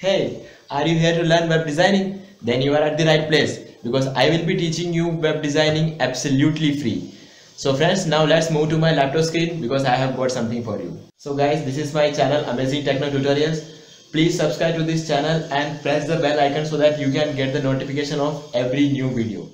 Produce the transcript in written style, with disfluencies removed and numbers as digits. Hey, are you here to learn web designing? Then you are at the right place, because I will be teaching you web designing absolutely free. So friends, now let's move to my laptop screen because I have got something for you. So guys, this is my channel Amazing Techno Tutorials. Please subscribe to this channel and press the bell icon so that you can get the notification of every new video.